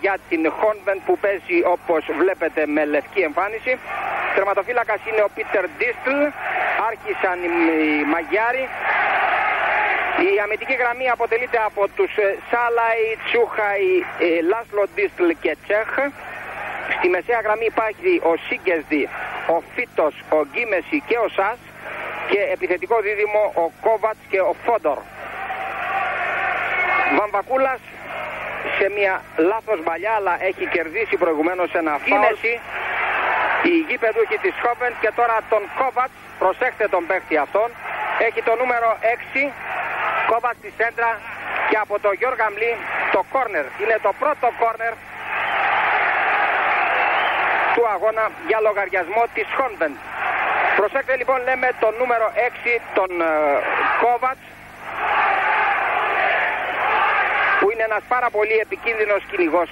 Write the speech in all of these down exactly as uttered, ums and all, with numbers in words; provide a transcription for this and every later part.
Για την Honvéd που παίζει όπως βλέπετε με λευκή εμφάνιση. Τερματοφύλακας είναι ο Πίτερ Disztl. Άρχισαν οι Magyάροι. Η αμυντική γραμμή αποτελείται από τους Σálai, Csuhaj, László Disztl και Cseh. Στη μεσαία γραμμή υπάρχει ο Sigésdhi, ο Fitos, ο Gimesi και ο Sas. Και επιθετικό δίδυμο ο Kováts και ο Fóndor. Vamvakúlas σε μια λάθος μπαλιά, αλλά έχει κερδίσει προηγουμένως ένα φάουλ. Οι γήπεδούχοι της Honvéd και τώρα τον Kováts, προσέχτε τον παίχτη αυτόν, έχει το νούμερο έξι, Kováts στη σέντρα και από το Γιώργα Μλή το κόρνερ. Είναι το πρώτο κόρνερ του αγώνα για λογαριασμό της Honvéd. Προσέχτε λοιπόν, λέμε, το νούμερο έξι, τον uh, Kováts, που είναι ένας πάρα πολύ επικίνδυνος κυνηγός.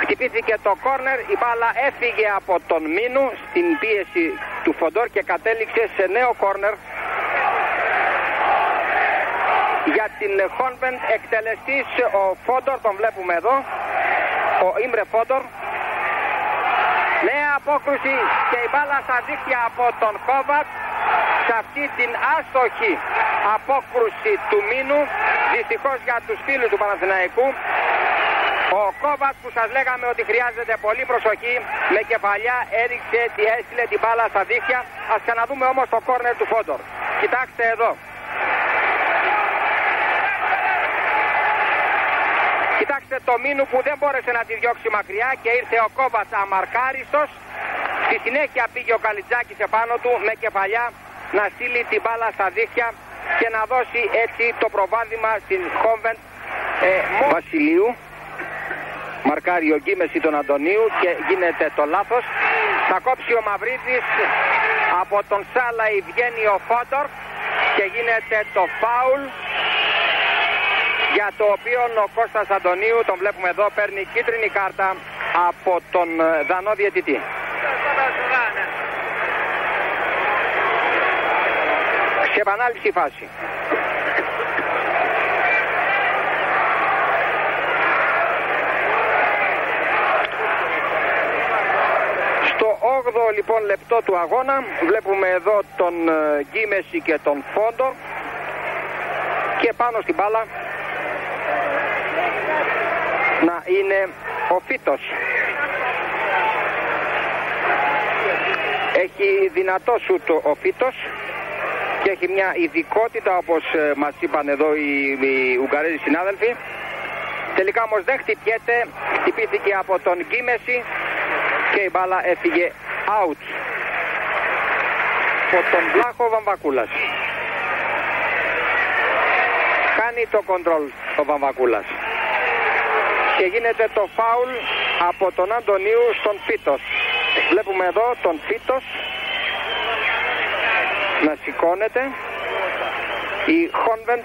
Χτυπήθηκε το κόρνερ, η μπάλα έφυγε από τον Minú στην πίεση του Fóndor και κατέληξε σε νέο κόρνερ για την Honvéd. Εκτελεστής ο Fóndor, τον βλέπουμε εδώ, ο Imre Fóndor. Νέα απόκρουση και η μπάλα στα δίχτυα από τον Kováts. Σε αυτή την άστοχη απόκρουση του Minú, δυστυχώς για τους φίλους του Παναθηναϊκού, ο Kováts, που σας λέγαμε ότι χρειάζεται πολύ προσοχή, με κεφαλιά έριξε, έστειλε την μπάλα στα δίχτυα. Ας ξαναδούμε όμως το κόρνερ του Fóndor. Κοιτάξτε εδώ. Κοιτάξτε το Minú που δεν μπόρεσε να τη διώξει μακριά και ήρθε ο Kováts αμαρκάριστος. Στη συνέχεια πήγε ο Kalitzákis επάνω του με κεφαλιά να στείλει την μπάλα στα δίχτυα και να δώσει έτσι το προβάδισμα στην Honvéd. ε, Μο... Βασιλείου μαρκάρει ο Gimesi τον Αντωνίου και γίνεται το λάθος. Θα κόψει ο Μαυρίδης, από τον Sálai βγαίνει ο Fóndor και γίνεται το φάουλ, για το οποίο ο Κώστας Αντωνίου, τον βλέπουμε εδώ, παίρνει κίτρινη κάρτα από τον Δανό διαιτητή. Σε επανάληψη φάση. Στο όγδοο λοιπόν λεπτό του αγώνα βλέπουμε εδώ τον Gimesi και τον Fóndor και πάνω στην μπάλα να είναι ο Fitos. Έχει δυνατό σούτ ο Fitos και έχει μια ειδικότητα, όπως μας είπαν εδώ οι, οι Ουγγαρέζοι συνάδελφοι. Τελικά όμως δεν χτυπιέται, χτυπήθηκε από τον Gimesi και η μπάλα έφυγε out από τον Vláho. Vamvakúlas κάνει το control, ο Vamvakúlas, και γίνεται το foul από τον Αντωνίου στον Fitos. Βλέπουμε εδώ τον Fitos να σηκώνεται. Η Honvéd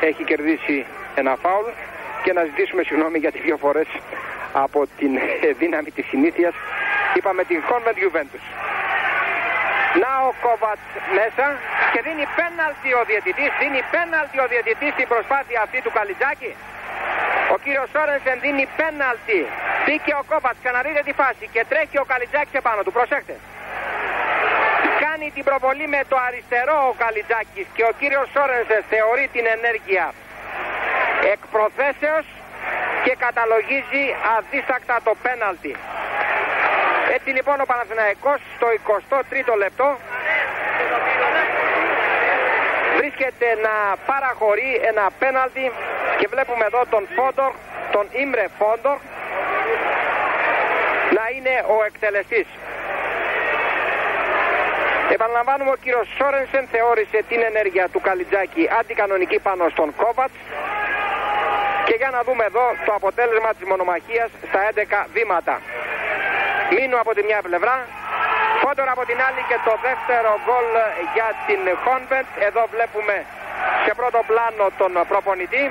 έχει κερδίσει ένα φάουλ και να ζητήσουμε συγγνώμη για τις δύο φορές από την δύναμη της συνήθειας. Είπαμε την Honvéd Juventus. Να ο Kováts μέσα και δίνει πέναλτι ο διαιτητής, δίνει πέναλτι ο διαιτητής στην προσπάθεια αυτή του Kalitzákis. Ο κύριος Sórensen δίνει πέναλτι. Μπήκε ο Kováts, ξαναδείτε τη φάση και τρέχει ο Kalitzákis επάνω του, προσέχτε. Κάνει την προβολή με το αριστερό ο Kalitzákis και ο κύριος Sórensen θεωρεί την ενέργεια εκ προθέσεως και καταλογίζει αδίστακτα το πέναλτι. Έτσι λοιπόν ο Παναθηναϊκός στο εικοστό τρίτο λεπτό βρίσκεται να παραχωρεί ένα πέναλτι και βλέπουμε εδώ τον Fóndor, τον Imre Fóndor, να είναι ο εκτελεστής. Επαναλαμβάνουμε, ο κύριος Sórensen θεώρησε την ενέργεια του Kalitzákis αντικανονική πάνω στον Kováts. Και για να δούμε εδώ το αποτέλεσμα της μονομαχίας στα έντεκα βήματα. Minú από τη μια πλευρά, Fóndor από την άλλη και το δεύτερο γκολ για την Honvéd. Εδώ βλέπουμε σε πρώτο πλάνο τον προπονητή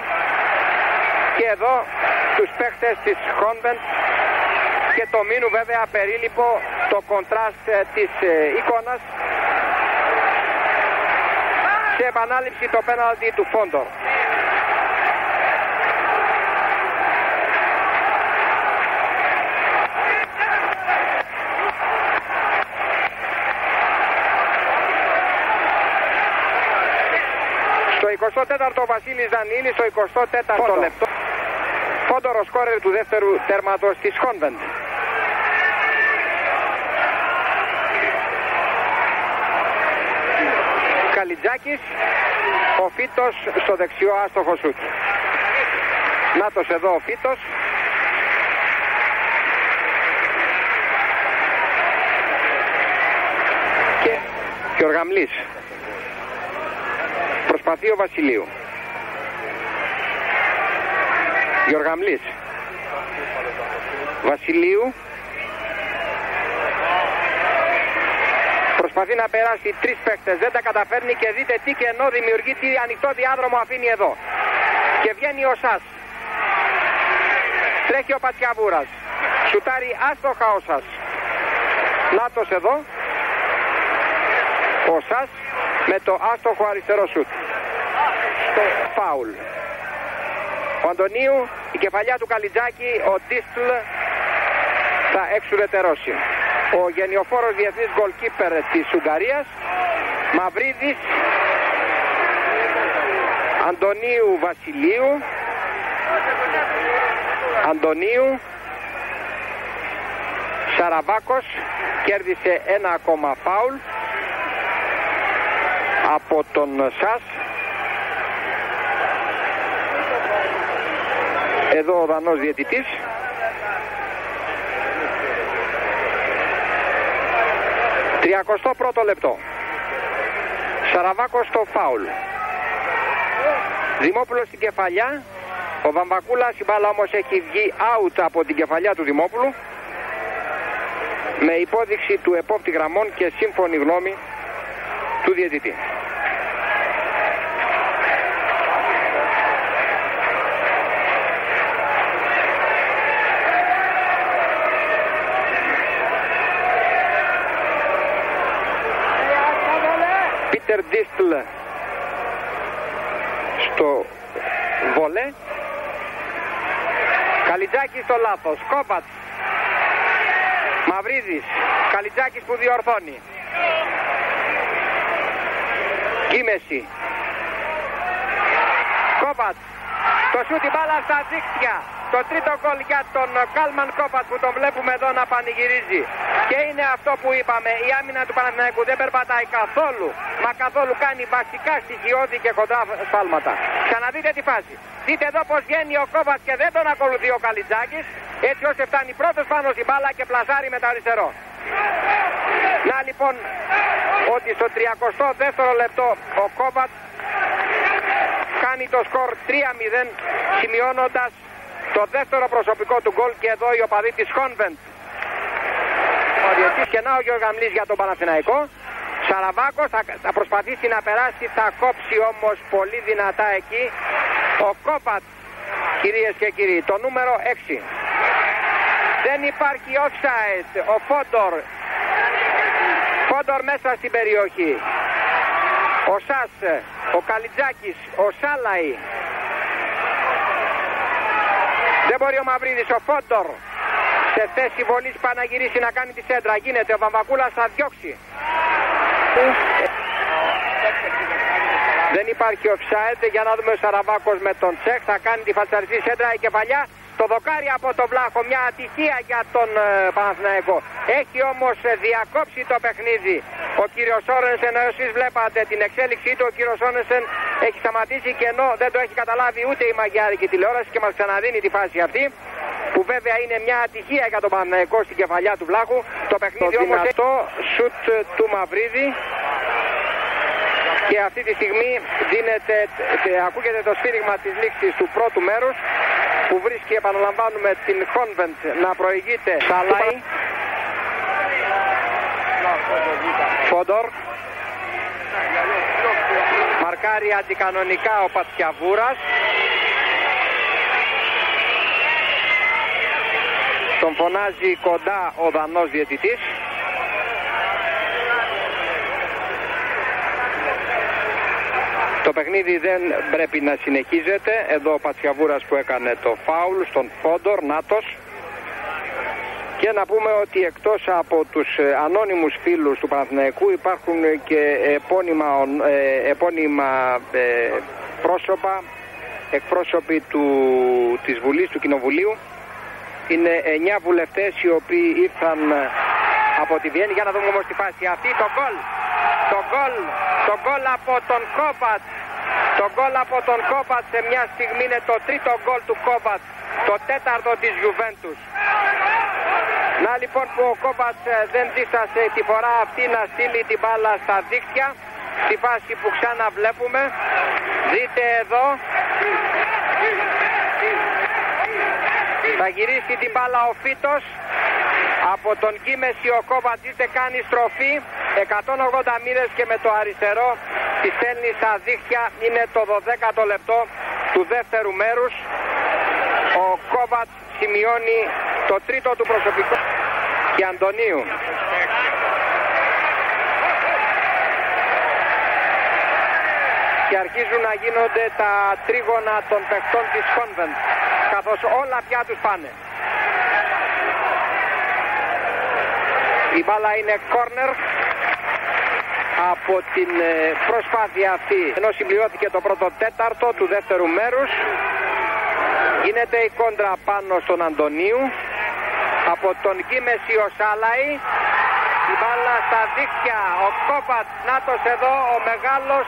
και εδώ τους παίχτες της Honvéd και το Minú, βέβαια περίληπο το κοντράστ της εικόνας. Σε επανάληψη το πέναλτι του Fóndor. εικοστό τέταρτο Βασίλης Δανίλης, στο εικοστό τέταρτο λεπτό. Φόντορο σκόρερ του δεύτερου τέρματος της Honvéd. Κalitzákis, ο Fitos στο δεξιό άστοχο σουτ. Νάτος εδώ ο Fitos. Και, και ο Γαμλής. Προσπαθεί ο Βασιλείου. Γιώργα Μλής. Βασιλείου. Προσπαθεί να περάσει τρεις παίκτες. Δεν τα καταφέρνει και δείτε τι κενό δημιουργεί, τι ανοιχτό διάδρομο αφήνει εδώ. Και βγαίνει ο Sas. Τρέχει ο Patsiavoúras. Σουτάρει άστοχα ο Sas. Νάτος εδώ. Ο Sas με το άστοχο αριστερό σουτ. Στο φάουλ. Ο Αντωνίου, η κεφαλιά του Kalitzákis, ο Disztl θα εξουδετερώσει. Ο γενιοφόρος διεθνής goalkeeper της Ουγγαρίας, Μαυρίδης, Αντωνίου Βασιλείου, Αντωνίου, Σαραβάκος, κέρδισε ένα ακόμα φάουλ από τον Sas. Εδώ ο Δανός διαιτητής. τριακοστό πρώτο λεπτό. Σαραβάκος στο φάουλ. Δημόπουλος στην κεφαλιά. Ο Βαμβακούλας, η μπάλα όμως έχει βγει out από την κεφαλιά του Δημόπουλου. Με υπόδειξη του επόπτη γραμμών και σύμφωνη γνώμη του διαιτητή. Πίτερ Disztl στο βολέ. Kalitzákis στο λάθος. Kováts. Μαυρίδης. Kalitzákis που διορθώνει. Gimesi. Kováts. Το σούτ, η μπάλα στα δίκτυα. Το τρίτο γκολ για τον Kálman Kováts που τον βλέπουμε εδώ να πανηγυρίζει. Και είναι αυτό που είπαμε, η άμυνα του Παναθηναϊκού δεν περπατάει καθόλου, μα καθόλου, κάνει βασικά στοιχειώδη και κοντά σφάλματα. Ξαναδείτε τη φάση. Δείτε εδώ πως βγαίνει ο Kováts και δεν τον ακολουθεί ο Kalitzákis, έτσι ώστε φτάνει πρώτος πάνω στην μπάλα και πλασάρει με το αριστερό. Να λοιπόν ότι στο τριακοστό δεύτερο λεπτό ο Kováts κάνει το σκορ τρία μηδέν, σημειώνοντας το δεύτερο προσωπικό του γκολ και εδώ οι οπαδοί της Honvéd. Και να ο Γιώργα Μλής για τον Παναθηναϊκό. Σαραβάκος θα, θα προσπαθήσει να περάσει, θα κόψει όμως πολύ δυνατά εκεί ο Kováts, κυρίες και κύριοι, το νούμερο έξι. Δεν υπάρχει offside. Ο Fóndor Fóndor μέσα στην περιοχή. Ο Sas, ο Kalitzákis, ο Sálai. Δεν μπορεί ο Μαυρίδης, ο Fóndor σε θέση βολής παναγυρίσει να κάνει τη σέντρα. Γίνεται, ο Βαμβακούλας θα διώξει. Δεν υπάρχει offside. Για να δούμε, ο Σαραβάκος με τον Τσέχ θα κάνει τη φαλσαριστή σέντρα, η κεφαλιά στο δοκάρι από τον Vláho. Μια ατυχία για τον ε, Παναθηναϊκό. Έχει όμως διακόψει το παιχνίδι ο κύριος Sórensen. Εσείς βλέπατε την εξέλιξή του. Ο κύριος Sórensen έχει σταματήσει και ενώ δεν το έχει καταλάβει ούτε η μαγιάρικη τηλεόραση και μας ξαναδίνει τη φάση αυτή, που βέβαια είναι μια ατυχία για τον Παναθηναϊκό στην κεφαλιά του Vláho. Το παιχνίδι το όμως δυνατό σουτ του Μαυρίδη. Και αυτή τη στιγμή δίνεται, ακούγεται το σφύριγμα της λήξης του πρώτου μέρους, που βρίσκει, επαναλαμβάνουμε, την Honvéd να προηγείται. Sálai, Fóndor, μαρκάρει αντικανονικά ο Patsiavoúras. Τον φωνάζει κοντά ο Δανός διαιτητής. Το παιχνίδι δεν πρέπει να συνεχίζεται. Εδώ ο Patsiavoúras που έκανε το φάουλ στον Fóndor, νάτος. Και να πούμε ότι εκτός από τους ανώνυμους φίλους του Παναθηναϊκού υπάρχουν και επώνυμα, επώνυμα ε, πρόσωπα, εκπρόσωποι του, της Βουλής, του Κοινοβουλίου. Είναι εννιά βουλευτές οι οποίοι ήρθαν από τη Βιέννη. Για να δούμε όμως τη φάση αυτή. Το γκολ, το γκολ, το γκολ από τον Κόβατς. Το γκολ από τον Κόβατς σε μια στιγμή είναι το τρίτο γκολ του Κόβατς. Το τέταρτο της Γιουβέντους. Να λοιπόν που ο Κόβατς δεν δίστασε τη φορά αυτή να στείλει την μπάλα στα δίκτυα. Τη φάση που ξαναβλέπουμε. Δείτε εδώ. Θα γυρίσει την μπάλα ο Φίτος. Από τον Γίμεση ο Κόβατς δείτε κάνει στροφή εκατόν ογδόντα μοίρες και με το αριστερό τη στέλνει στα δίχτυα. Είναι το δωδέκατο λεπτό του δεύτερου μέρους. Ο Κόβατς σημειώνει το τρίτο του προσωπικού και Αντωνίου. Και αρχίζουν να γίνονται τα τρίγωνα των παιχτών της Convent, καθώς όλα πια τους πάνε. Η μπάλα είναι corner από την προσπάθεια αυτή. Ενώ συμπληρώθηκε το πρώτο τέταρτο του δεύτερου μέρους, γίνεται η κόντρα πάνω στον Αντωνίου. Από τον Κίμεση ο Σάλαη, η μπάλα στα δίκτυα. Ο Κόβατς, νάτος εδώ ο μεγάλος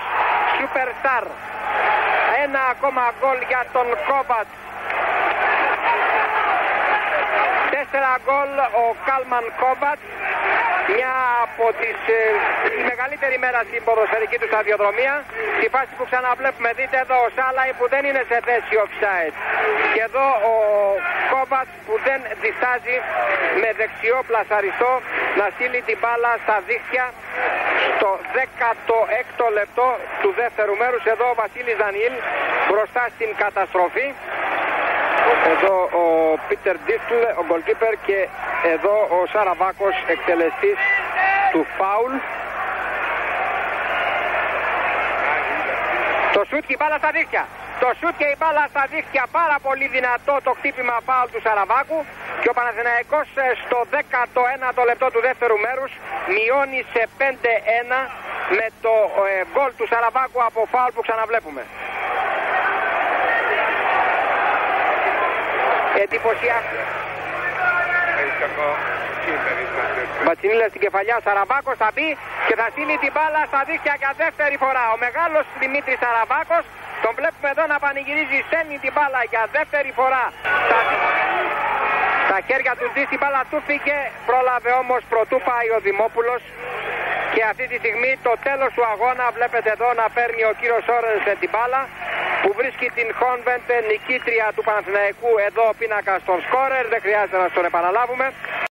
superstar. Ένα ακόμα γκολ για τον Κόβατς. Τέσσερα γκολ ο Κάλμαν Κόβατς, μια από τις ε, μεγαλύτερη μέρα στην ποδοσφαιρική του σταδιοδρομία. Τη φάση που ξαναβλέπουμε, δείτε εδώ ο Σάλαη που δεν είναι σε θέση offside. Και εδώ ο Κόβατς που δεν διστάζει με δεξιό πλασαριστό να στείλει την μπάλα στα δίχτυα στο δέκατο έκτο λεπτό του δεύτερου μέρους. Εδώ ο Βασίλης Δανιήλ μπροστά στην καταστροφή. Εδώ ο Πίτερ Διsztl, ο goalkeeper, και εδώ ο Σαραβάκος εκτελεστής του φάουλ. Το σούτ και η μπάλα στα δίχτυα. Το σούτ και η μπάλα στα δίχτυα. Πάρα πολύ δυνατό το χτύπημα φάουλ του Σαραβάκου. Και ο Παναθηναϊκός στο δέκατο ένατο λεπτό του δεύτερου μέρους μειώνει σε πέντε ένα με το γκολ του Σαραβάκου από φάουλ που ξαναβλέπουμε. Εντυπωσιάστηκε. Μπατσινίλα στην κεφαλιά, Σαραβάκος θα μπει και θα στείλει την μπάλα στα δίχτυα για δεύτερη φορά. Ο μεγάλος Δημήτρης Σαραβάκος, τον βλέπουμε εδώ να πανηγυρίζει, στέλνει την μπάλα για δεύτερη φορά. Στα, στα χέρια του Διsztl, την μπάλα του φύγε, πρόλαβε όμως πρωτού πάει ο Δημόπουλος. Και αυτή τη στιγμή το τέλος του αγώνα βλέπετε εδώ να παίρνει ο κύριος Σόρενσεν την μπάλα, που βρίσκει την Convent νικήτρια του Παναθηναϊκού. Εδώ ο πίνακας των σκόρερ, δεν χρειάζεται να τον επαναλάβουμε.